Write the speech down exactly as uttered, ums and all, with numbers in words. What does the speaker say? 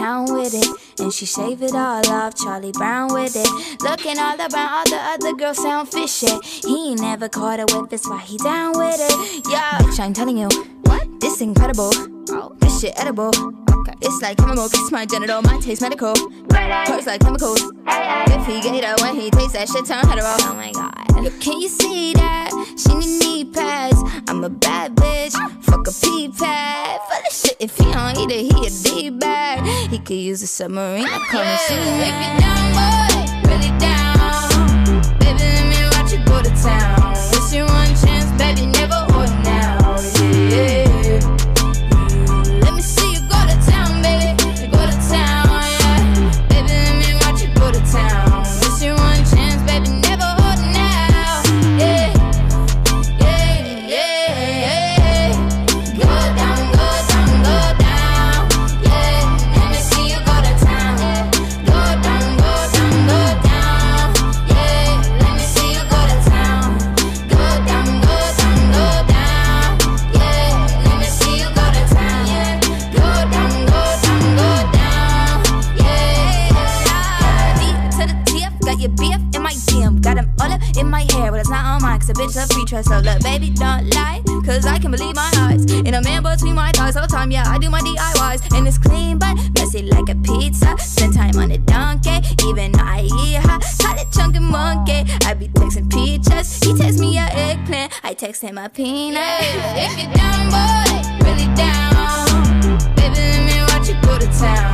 Town with it, and she shave it all off, Charlie Brown with it. Looking all around, all the other girls sound fishy. He ain't never caught her with this, why he down with it. Yeah, bitch, I'm telling you, what? This incredible. Oh, this shit edible. Okay. It's like chemical, kiss my genital, my taste medical. Hurts like chemicals. Hey, hey. If he get it when he tastes that shit, turn hetero. Oh my god. Can you see that? She need knee pads. I'm a bad bitch. Fuck a pee pad. Fuck this shit, if he don't eat it, he a D bag. He could use a submarine. I come and see you. If you down, boy, really down. Baby, let me watch you go to town. Wish you one chance, baby, never hold now. Yeah. Bitch, love free trust, so look, baby, don't lie, cause I can believe my eyes. In a man between my thighs all the time, yeah, I do my D I Ys. And it's clean, but messy like a pizza. Spend time on a donkey, even though I eat her. Call it chunky monkey, I be texting peaches. He texts me a eggplant, I text him a peanut. Yeah, if you down, boy, really down. Baby, let me watch you go to town.